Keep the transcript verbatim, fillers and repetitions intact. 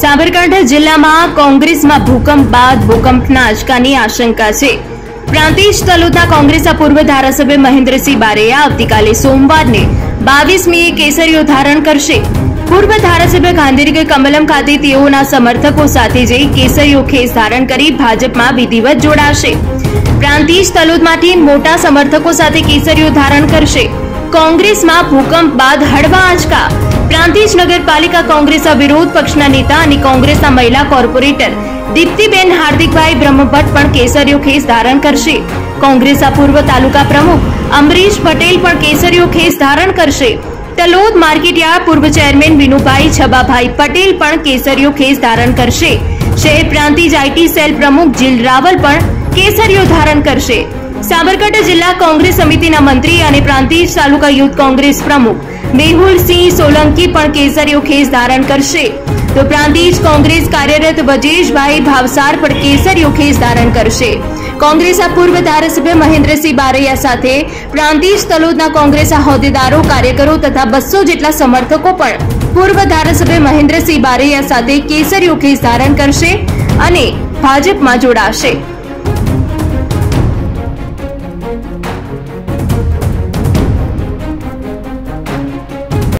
साबरकांठा जिला में कांग्रेस में भूकंप बाद भूकंपना आंचकानी आशंका है। प्रांतिज तालुका कांग्रेस पूर्व धारासभ्य महेन्द्रसिंह बारेया आवतीकाले सोमवार ने बावीस मे केसरियो धारण करशे। पूर्व धारासभ्य गांधीनगर के कमलम खाते तेओना समर्थकों साथे जई केसरियो खेस धारण करी भाजप में विधिवत जोड़ाशे। प्रांतिज तालुकामांथी मोटा समर्थकों साथे केसरियो धारण करशे। कांग्रेस में भूकंप बाद हळवा आंचका। प्रांतिज नगरपालिका कांग्रेस विरोध पक्ष नेता और कांग्रेस महिला कॉर्पोरेटर दीप्तिबेन हार्दिकभाई ब्रह्मभट्ट पण केसरियो खेस धारण करशे। कांग्रेस पूर्व तालुका प्रमुख अमरीश पटेल पण केसरियो खेस धारण करशे। तलोद मार्केटयार्ड पूर्व चेरमेन विनुभाई छबाभाई पटेल पण केसरियो खेस धारण करशे। शहर प्रांतिज आईटी सेल प्रमुख जिल रावल पण केसरियो धारण करशे। साबरकांठा जिला कांग्रेस समिति मंत्री और प्रांतिज तालुका यूथ कांग्रेस प्रमुख मेहुल सिंह सोलंकी पण केसरियो खेस धारण करशे। तो प्रांतिज कांग्रेस कार्यरत वजेश भाई भावसार पण केसरियो खेस धारण करशे। कांग्रेस पूर्व धारासभ्य महेन्द्रसिंह बारेया साथे प्रांतिज तलोदना कांग्रेस होद्देदारों कार्यकरो तथा बस्सो जेटला समर्थकों पण पूर्व धारासभ्य महेन्द्रसिंह बारेया साथे केसरियो खेस धारण करशे अने भाजपमां जोड़ाशे।